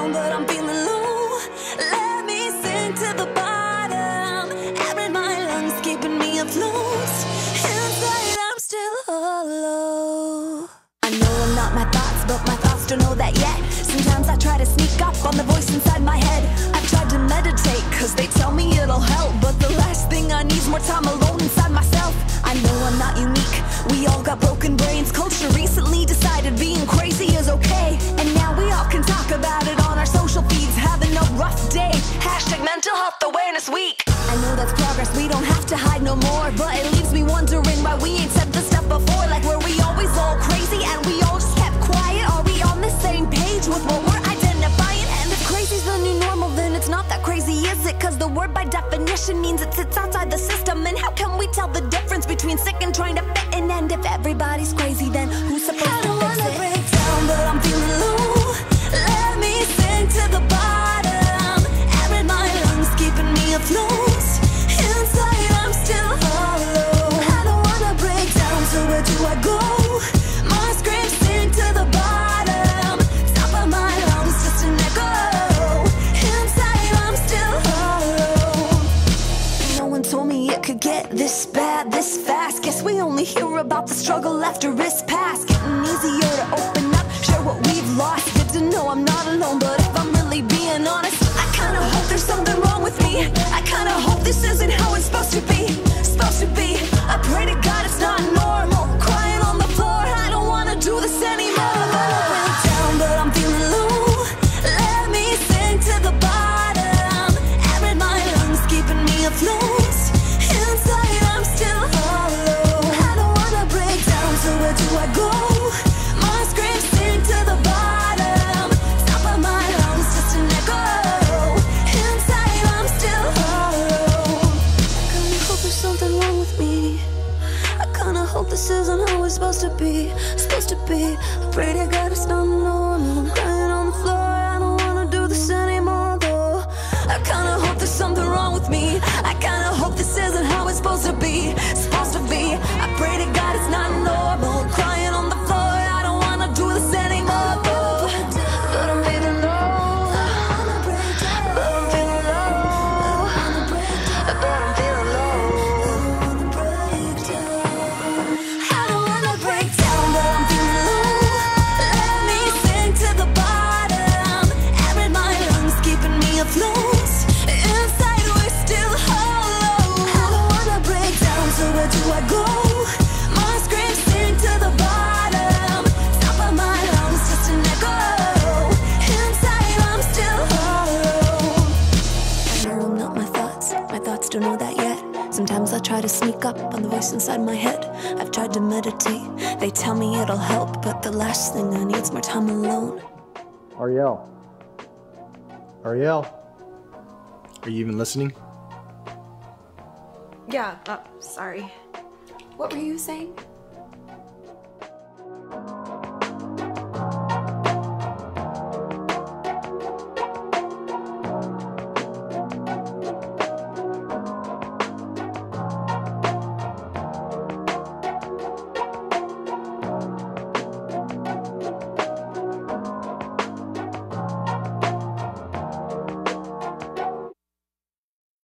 down, but I'm feeling low. Let me sink to the bottom. Air in my lungs keeping me afloat. Inside I'm still hollow. I know I'm not my thoughts, but my thoughts don't know that yet. Sometimes I try to sneak up on the voice inside my head. I've tried to meditate, cause they tell me it'll help, but the last thing I need is more time alone inside myself. I know I'm not unique, we all got broken brains. Culture recently decided being crazy is okay, and now we all can talk about it on our social feeds. Having a rough day, hashtag mental health awareness week. I know that's progress, we don't have to hide no more, but it leaves me wondering why we ain't said this stuff before. Like, were we always all crazy and we all just kept quiet? Are we on the same page with what we're identifying? And if crazy's the new normal, then it's not that crazy, is it? Cause the word by definition means it sits outside the system. And how can we tell the difference between sick and trying to fit in? And if everybody's crazy, then who's supposed to fix it? I don't wanna break down, but I'm feeling low. Let me sink to the bottom. Air in my lungs keeping me afloat. Inside I'm still hollow. I don't wanna break down, so where do I go? My screams sink to the bottom. Top of my lungs just an echo. Inside I'm still hollow. No one told me it could get this bad, this fast. Guess we only hear about the struggle after it's past. Getting easier to open up, share what we've lost. Good to know I'm not alone, but if I'm really being honest, I kinda hope there's something wrong with me. I kinda hope this isn't how it's supposed to be. Supposed to be. I pray to God it's not normal. Crying on the floor, I don't wanna do this anymore. I wanna break down, but I'm feeling low. Let me sink to the bottom. Air in my lungs keeping me afloat. This isn't how it's supposed to be, supposed to be. I pray to God it's not normal. I'm crying on the floor, I don't wanna do this anymore though. I kinda hope there's something wrong with me. I kinda hope this isn't how it's supposed to be, supposed to be. I pray to God it's not normal. I'm crying on the floor, I don't wanna do this anymore. But I'm feeling low, but I'm feeling low, but I'm feeling low. Don't know that yet. Sometimes I try to sneak up on the voice inside my head. I've tried to meditate. They tell me it'll help, but the last thing I need is more time alone. Ariel. Ariel. Are you even listening? Yeah, sorry. What were you saying?